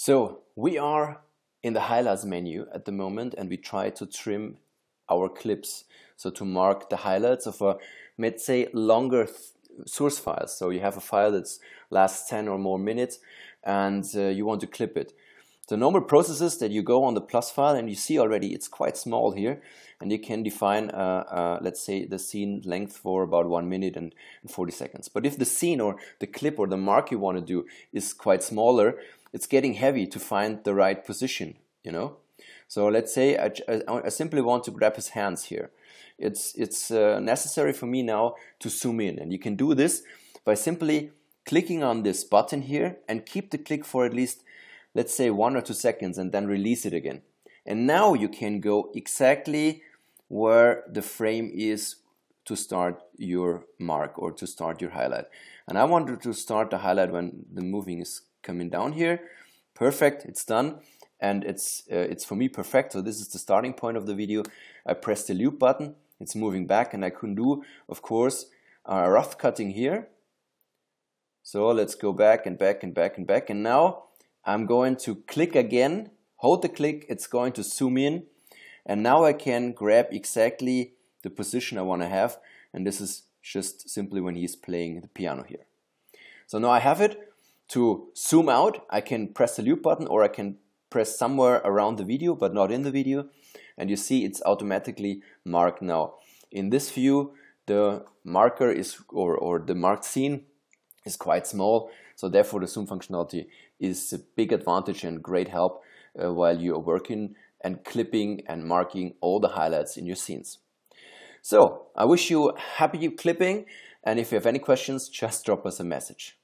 So we are in the highlights menu at the moment, and we try to trim our clips, so to mark the highlights of a, let's say, longer source file. So you have a file that lasts 10 or more minutes, and you want to clip it. The normal process is that you go on the plus file, and you see already it's quite small here, and you can define, let's say, the scene length for about 1 minute and 40 seconds. But if the scene or the clip or the mark you want to do is quite smaller, it's getting heavy to find the right position, you know. So let's say I simply want to grab his hands here. It's necessary for me now to zoom in, and you can do this by simply clicking on this button here and keep the click for at least, let's say, 1 or 2 seconds, and then release it again. And now you can go exactly where the frame is to start your mark or to start your highlight. And I wanted to start the highlight when the moving is coming down here. Perfect, it's done. And it's for me perfect. So this is the starting point of the video. I press the loop button, it's moving back, and I can do, of course, a rough cutting here. So let's go back and back and back and back. And now I'm going to click again, hold the click, it's going to zoom in. And now I can grab exactly the position I want to have. And this is just simply when he's playing the piano here. So now I have it. To zoom out, I can press the loop button, or I can press somewhere around the video but not in the video, and you see it's automatically marked now. In this view, the marker is or the marked scene is quite small, so therefore the zoom functionality is a big advantage and great help while you are working and clipping and marking all the highlights in your scenes. So I wish you happy clipping, and if you have any questions, just drop us a message.